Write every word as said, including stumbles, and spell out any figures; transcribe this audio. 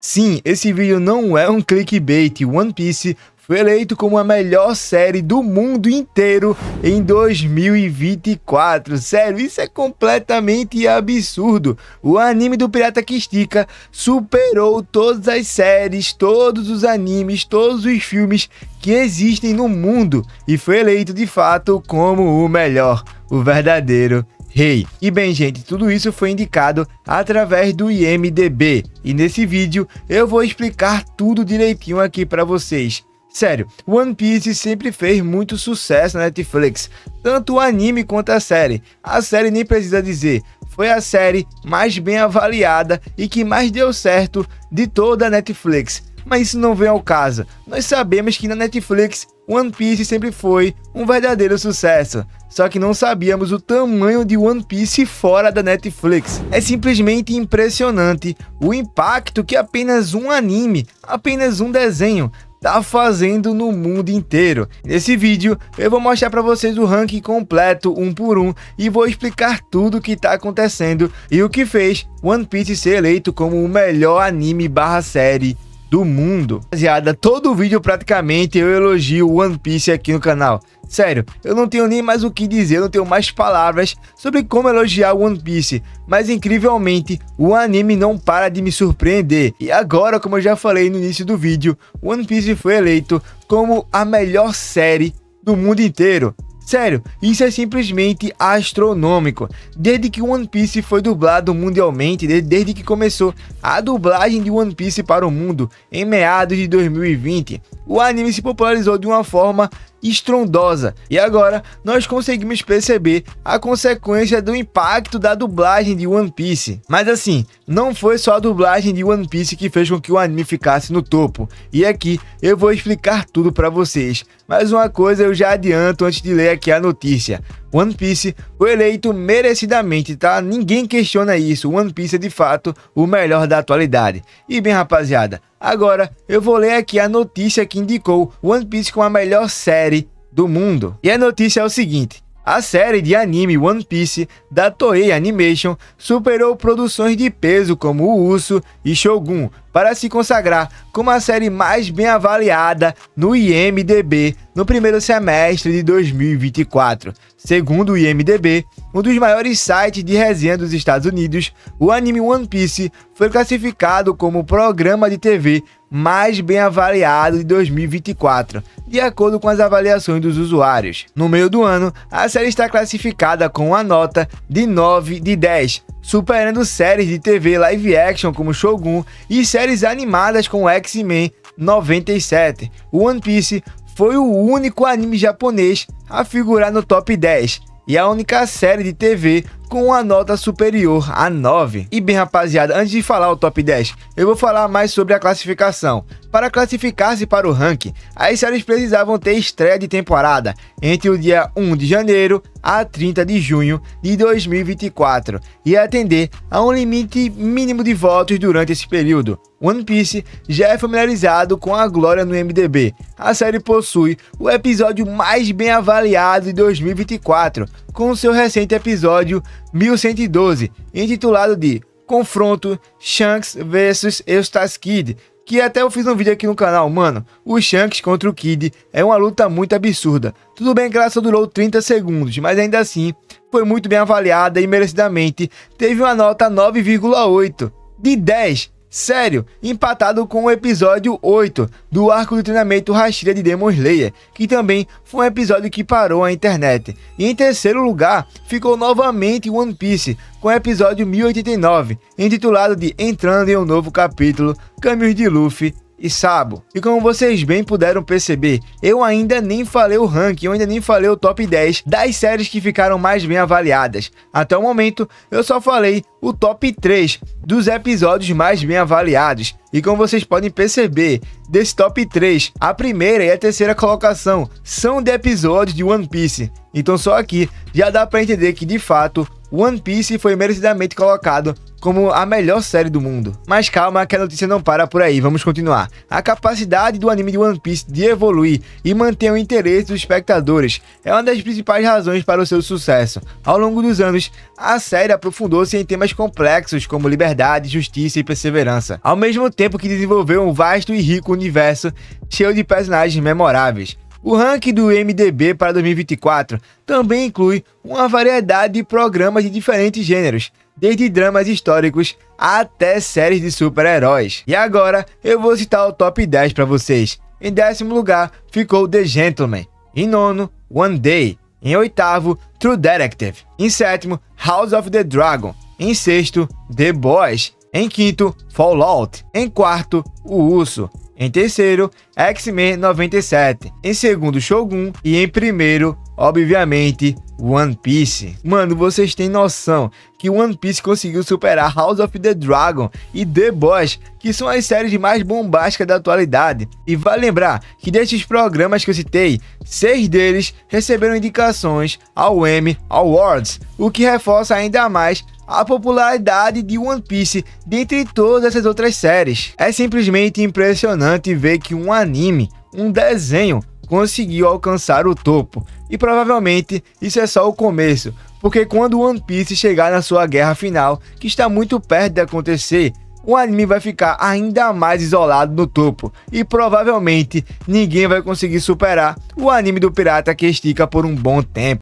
Sim, esse vídeo não é um clickbait. One Piece foi eleito como a melhor série do mundo inteiro em dois mil e vinte e quatro. Sério, isso é completamente absurdo. O anime do Pirata que Estica superou todas as séries, todos os animes, todos os filmes que existem no mundo e foi eleito de fato como o melhor, o verdadeiro rei. E bem, gente, tudo isso foi indicado através do I M D B e nesse vídeo eu vou explicar tudo direitinho aqui para vocês. Sério, One Piece sempre fez muito sucesso na Netflix, tanto o anime quanto a série. A série nem precisa dizer, foi a série mais bem avaliada e que mais deu certo de toda a Netflix. Mas isso não vem ao caso, nós sabemos que na Netflix One Piece sempre foi um verdadeiro sucesso, só que não sabíamos o tamanho de One Piece fora da Netflix. É simplesmente impressionante o impacto que apenas um anime, apenas um desenho, tá fazendo no mundo inteiro. Nesse vídeo eu vou mostrar para vocês o ranking completo um por um e vou explicar tudo o que tá acontecendo e o que fez One Piece ser eleito como o melhor anime barra série do mundo. Rapaziada, todo vídeo praticamente eu elogio One Piece aqui no canal. Sério, eu não tenho nem mais o que dizer, eu não tenho mais palavras sobre como elogiar One Piece, mas incrivelmente o anime não para de me surpreender. E agora, como eu já falei no início do vídeo, One Piece foi eleito como a melhor série do mundo inteiro. Sério, isso é simplesmente astronômico. Desde que One Piece foi dublado mundialmente, desde que começou a dublagem de One Piece para o mundo, em meados de dois mil e vinte, o anime se popularizou de uma forma estrondosa. E agora, nós conseguimos perceber a consequência do impacto da dublagem de One Piece. Mas assim, não foi só a dublagem de One Piece que fez com que o anime ficasse no topo. E aqui, eu vou explicar tudo para vocês. Mas uma coisa eu já adianto antes de ler aqui a notícia. One Piece foi eleito merecidamente, tá? Ninguém questiona isso. One Piece é de fato o melhor da atualidade. E bem, rapaziada, agora eu vou ler aqui a notícia que indicou One Piece como a melhor série do mundo. E a notícia é o seguinte: a série de anime One Piece da Toei Animation superou produções de peso como O Urso e Shogun para se consagrar como a série mais bem avaliada no I M D B no primeiro semestre de dois mil e vinte e quatro. Segundo o I M D B, um dos maiores sites de resenha dos Estados Unidos, o anime One Piece foi classificado como o programa de T V mais bem avaliado de dois mil e vinte e quatro, de acordo com as avaliações dos usuários. No meio do ano, a série está classificada com uma nota de nove de dez, superando séries de T V live action como Shogun e séries animadas como X-Men noventa e sete. O One Piece foi o único anime japonês a figurar no top dez e a única série de T V com uma nota superior a nove. E bem, rapaziada, antes de falar o top dez, eu vou falar mais sobre a classificação. Para classificar-se para o ranking, as séries precisavam ter estreia de temporada entre o dia um de janeiro a trinta de junho de dois mil e vinte e quatro e atender a um limite mínimo de votos durante esse período. One Piece já é familiarizado com a glória no I M D B. A série possui o episódio mais bem avaliado de dois mil e vinte e quatro, com seu recente episódio mil cento e doze, intitulado de Confronto Shanks versus Eustace Kid, que até eu fiz um vídeo aqui no canal. Mano, o Shanks contra o Kid é uma luta muito absurda. Tudo bem que ela só durou trinta segundos, mas ainda assim foi muito bem avaliada e merecidamente teve uma nota nove vírgula oito de dez. Sério, empatado com o episódio oito do arco do treinamento Hashira de Demon Slayer, que também foi um episódio que parou a internet. E em terceiro lugar ficou novamente One Piece, com o episódio mil e oitenta e nove, intitulado de Entrando em um Novo Capítulo, Caminhos de Luffy e Sabo. E como vocês bem puderam perceber, eu ainda nem falei o ranking, eu ainda nem falei o top dez das séries que ficaram mais bem avaliadas. Até o momento, eu só falei o top três dos episódios mais bem avaliados. E como vocês podem perceber, desse top três, a primeira e a terceira colocação são de episódios de One Piece. Então só aqui já dá pra entender que de fato One Piece foi merecidamente colocado como a melhor série do mundo. Mas calma, que a notícia não para por aí, vamos continuar. A capacidade do anime de One Piece de evoluir e manter o interesse dos espectadores é uma das principais razões para o seu sucesso. Ao longo dos anos, a série aprofundou-se em temas complexos como liberdade, justiça e perseverança, ao mesmo tempo que desenvolveu um vasto e rico universo cheio de personagens memoráveis. O ranking do M D B para dois mil e vinte e quatro também inclui uma variedade de programas de diferentes gêneros, desde dramas históricos até séries de super-heróis. E agora eu vou citar o top dez para vocês. Em décimo lugar ficou The Gentleman, em nono One Day, em oitavo True Detective, em sétimo House of the Dragon, em sexto The Boys, em quinto Fallout, em quarto O Urso, em terceiro X-Men noventa e sete, em segundo Shogun e em primeiro, obviamente, One Piece. Mano, vocês têm noção que One Piece conseguiu superar House of the Dragon e The Boys, que são as séries mais bombásticas da atualidade. E vale lembrar que destes programas que eu citei, seis deles receberam indicações ao Emmy Awards, o que reforça ainda mais a popularidade de One Piece dentre todas essas outras séries. É simplesmente impressionante ver que um anime, um desenho, conseguiu alcançar o topo. E provavelmente isso é só o começo, porque quando One Piece chegar na sua guerra final, que está muito perto de acontecer, o anime vai ficar ainda mais isolado no topo e provavelmente ninguém vai conseguir superar o anime do pirata que estica por um bom tempo.